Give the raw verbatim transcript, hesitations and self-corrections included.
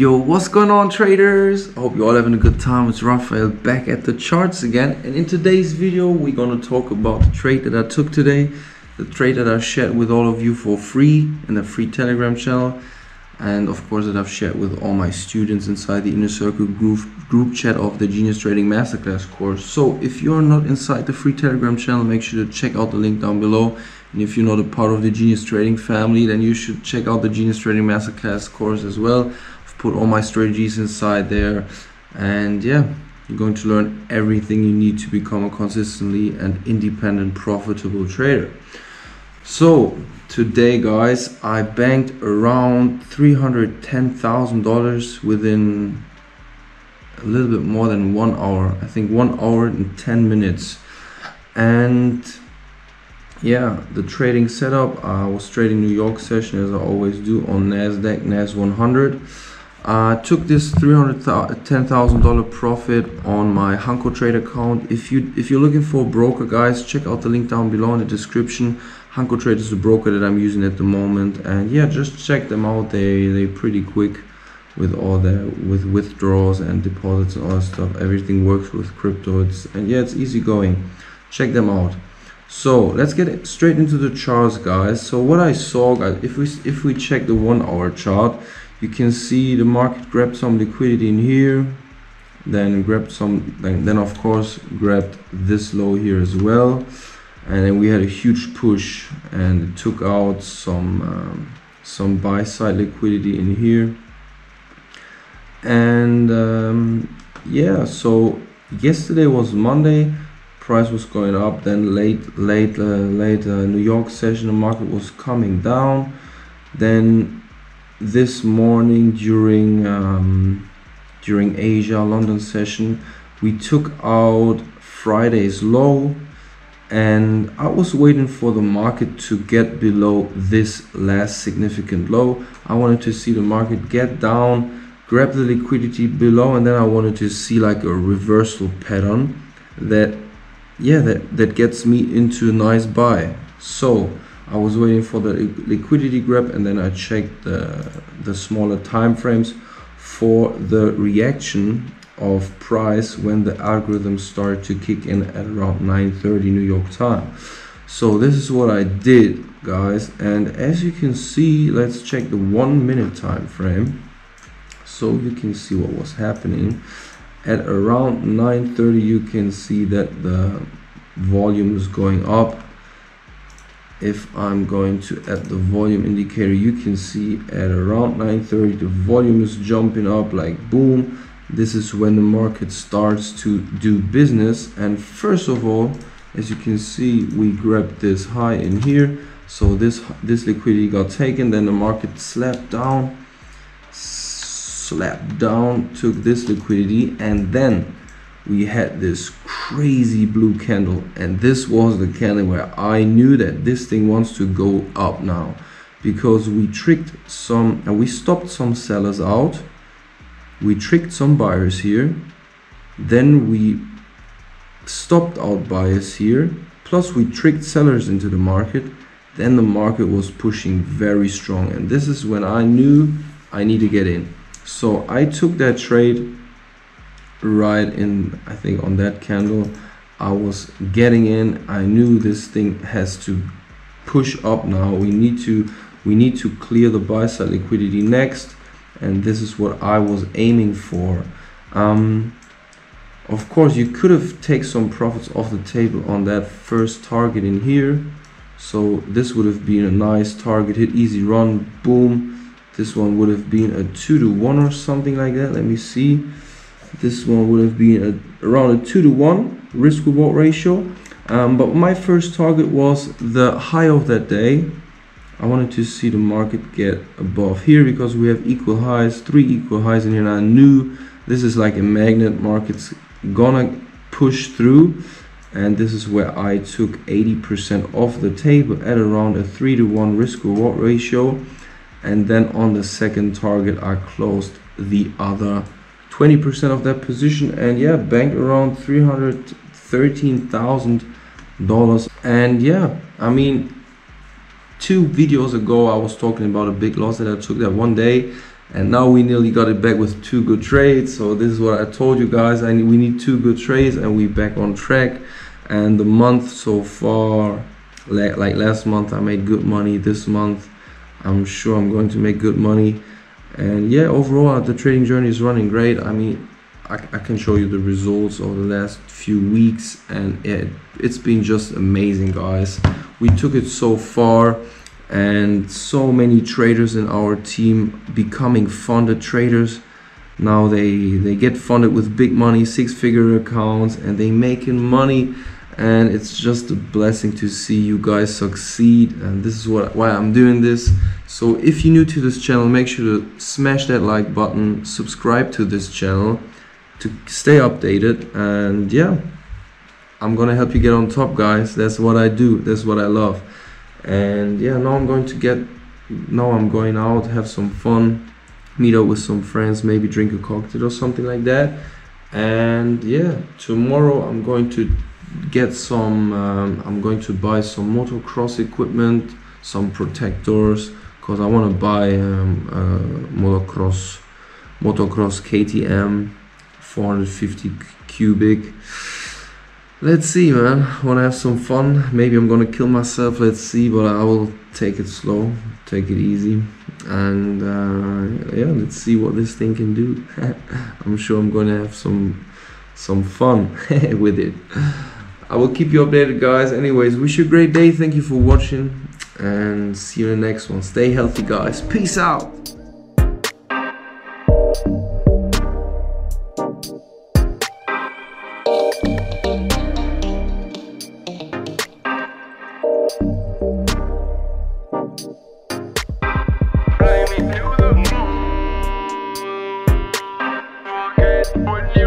Yo, what's going on, traders? I hope you're all having a good time. It's Rafael back at the charts again, and in today's video we're going to talk about the trade that I took today, the trade that I shared with all of you for free in the free Telegram channel, and of course that I've shared with all my students inside the inner circle group group chat of the Genius Trading Masterclass course. So if you're not inside the free Telegram channel, make sure to check out the link down below. And if you're not a part of the Genius Trading family, then you should check out the Genius Trading Masterclass course as well. Put all my strategies inside there, and yeah, you're going to learn everything you need to become a consistently and independent profitable trader. So today, guys, I banked around three hundred ten thousand dollars within a little bit more than one hour. I think one hour and ten minutes. And yeah, the trading setup, I was trading New York session as I always do on NASDAQ, N A S one hundred. I uh, took this three hundred ten thousand dollars profit on my Hanko trade account. If, you, if you're looking for a broker, guys, check out the link down below in the description. Hanko Trade is the broker that I'm using at the moment. And yeah, just check them out. They, they're pretty quick with all their with withdrawals and deposits and all that stuff. Everything works with crypto. It's, and yeah, it's easy going. Check them out. So let's get straight into the charts, guys. So what I saw, guys, if we, if we check the one hour chart, you can see the market grabbed some liquidity in here, then grabbed some, then, then of course grabbed this low here as well, and then we had a huge push and it took out some um, some buy side liquidity in here. And um, yeah, so yesterday was Monday, price was going up, then late late uh, late uh, New York session the market was coming down, then this morning during um, during Asia London session we took out Friday's low, and I was waiting for the market to get below this last significant low. I wanted to see the market get down, grab the liquidity below, and then I wanted to see like a reversal pattern that yeah that that gets me into a nice buy. So I was waiting for the liquidity grab, and then I checked the, the smaller time frames for the reaction of price when the algorithm started to kick in at around nine thirty New York time. So this is what I did, guys, and as you can see, let's check the one minute time frame so you can see what was happening. At around nine thirty you can see that the volume is going up. If I'm going to add the volume indicator, you can see at around nine thirty the volume is jumping up like boom. This is when the market starts to do business, and first of all, as you can see, we grabbed this high in here, so this this liquidity got taken, then the market slapped down slapped down took this liquidity, and then we had this crazy blue candle, and this was the candle where I knew that this thing wants to go up now, because we tricked some and we stopped some sellers out, we tricked some buyers here, then we stopped out buyers here, plus we tricked sellers into the market, then the market was pushing very strong, and this is when I knew I need to get in. So I took that trade right in, I think on that candle I was getting in. I knew this thing has to push up now, we need to we need to clear the buy side liquidity next, and this is what I was aiming for. Um, of course you could have taken some profits off the table on that first target in here, so this would have been a nice target hit, easy run, boom. This one would have been a two to one or something like that, let me see. This one would have been a, around a two to one risk reward ratio, um, but my first target was the high of that day. I wanted to see the market get above here because we have equal highs, three equal highs in here, and I knew this is like a magnet, market's gonna push through, and this is where I took eighty percent off the table at around a three to one risk reward ratio, and then on the second target I closed the other twenty percent of that position, and yeah, banked around three hundred thirteen thousand dollars. And yeah, I mean, two videos ago I was talking about a big loss that I took that one day, And now we nearly got it back with two good trades. So this is what I told you guys. I need, we need two good trades, and we back on track. And the month so far, like, like last month, I made good money. This month, I'm sure I'm going to make good money. And yeah, overall, the trading journey is running great. I mean, I, I can show you the results over the last few weeks, and it, it's been just amazing, guys. We took it so far, and so many traders in our team becoming funded traders. Now they they get funded with big money, six-figure accounts, and they making money. And it's just a blessing to see you guys succeed, and this is what why I'm doing this. So if you're new to this channel, make sure to smash that like button, subscribe to this channel to stay updated, and yeah, I'm gonna help you get on top, guys. That's what I do, that's what I love. And yeah, now I'm going to get now I'm going out, have some fun, meet up with some friends, maybe drink a cocktail or something like that. And yeah, tomorrow I'm going to get some um, I'm going to buy some motocross equipment, some protectors, because I want to buy um, uh, motocross motocross K T M four hundred fifty cubic. Let's see, man. I want to have some fun. Maybe I'm gonna kill myself, let's see, but I will take it slow, take it easy, and uh, yeah, let's see what this thing can do. I'm sure I'm gonna have some some fun with it. I will keep you updated, guys. Anyways, wish you a great day. Thank you for watching, and see you in the next one. Stay healthy, guys. Peace out. Fly me to the moon.